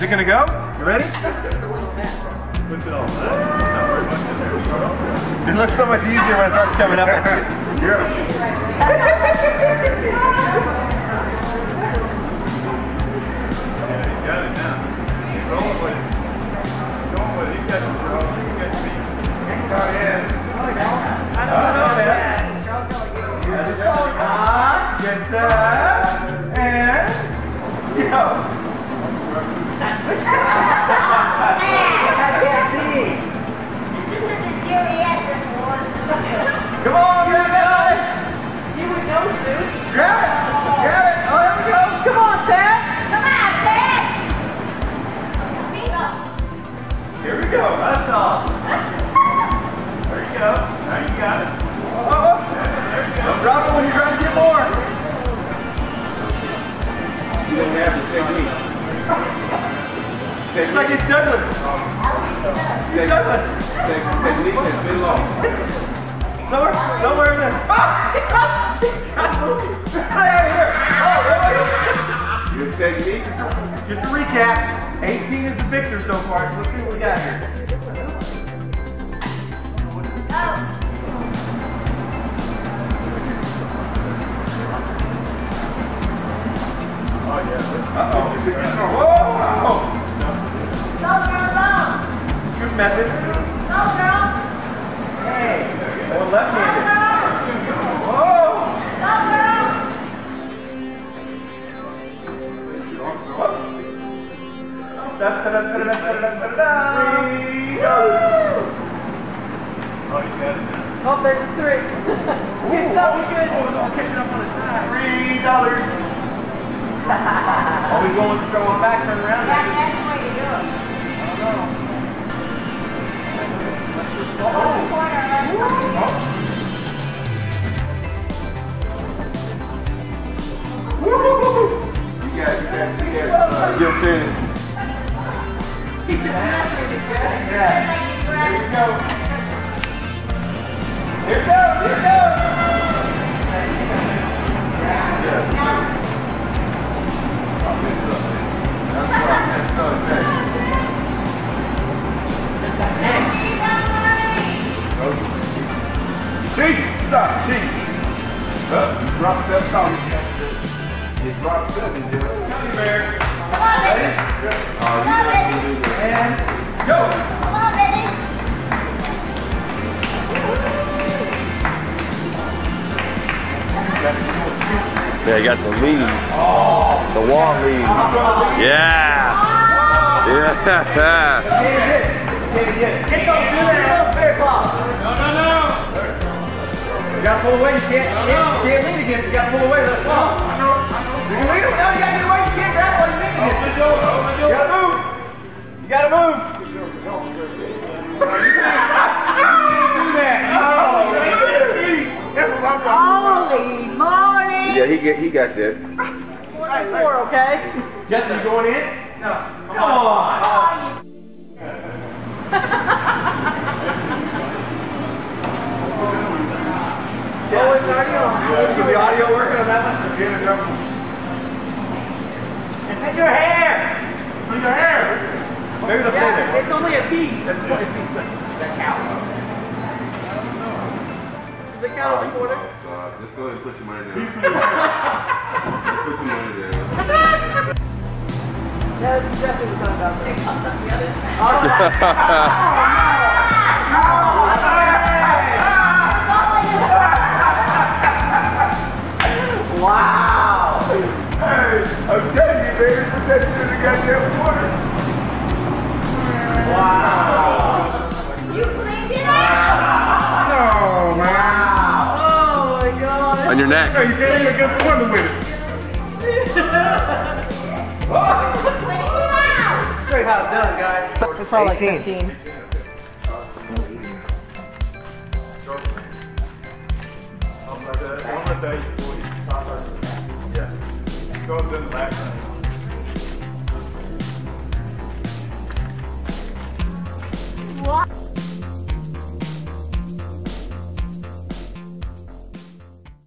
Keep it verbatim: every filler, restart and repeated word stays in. Is it gonna go? You ready? It looks so much easier when it starts coming up. Yeah, you got it now. Going with it. Going with it. You got it, bro. You got me. I don't know, man. Get that. And go. Come on, grab it, Alex! You would know, dude. Grab it! Grab it! Oh, there we go! Come on, Dad! Come on, Dad! Here we go, that's all. There you go. Now you got it. Oh, there you go. Don't drop it when you're trying to get more. You don't have the technique. It's like it's Douglas. It's Douglas. Technique has been lost. Nowhere, nowhere in there. Ah! He got me! He got me! Get out of here! Oh, really? Good technique. Just to recap, eighteen is the victor so far, so let's see what we got here. Oh. Oh, yeah. Uh-oh. Whoa! Oh. Go, girl, go! Scoop method. Go, girl! Hey! Or left handed. Whoa! Da da da da da da. Oh, there's three. It's so good. Oh, no, catching up on the side. Three dollars. Are we going to throw them back, turn around? Yeah, that's the way you do it. I don't know. Oh. Oh. Woo! You guys, you guys, you guys. You're finished. Yeah. Here it goes. Here it goes. Drop that song. You drop that in there. Come here. Ready? Come on, baby. And go. Come on, baby. They got the lead. The wall lead. Yeah. Yeah. Get those two and a no, no, no. You gotta pull away, you can't, you can't, you can't lead again, you gotta pull away, let's go. You can lead him, now you gotta get away, you can't grab while you lead again. Open the door, open the door. You gotta move. You gotta move. You can't do that. Oh, that's what I'm talking about. Holy moly. Yeah, he, get, he got this. four, okay? Justin, you going in? No. Come on. Oh, oh, it's audio. Is the audio working on that one? And take your hair! Sleep your hair! Maybe that's yeah, there. It's only a piece. That's only a piece. The cow. Is the cow on the quarter? Oh, God. Just go ahead and put your money down. Just put your money down. No, it's definitely not about that. It comes up the other side. Oh, no! No! Wow! Hey, I'm telling you, baby, it's protection in the goddamn corner. Wow! You cleaned it out! Oh, wow! Oh my God! On your neck. Oh, you can't even get one with it. Oh! Great how it's done, guys. It's probably like fifteen. I'm like that. I'm like that. Go up in the back.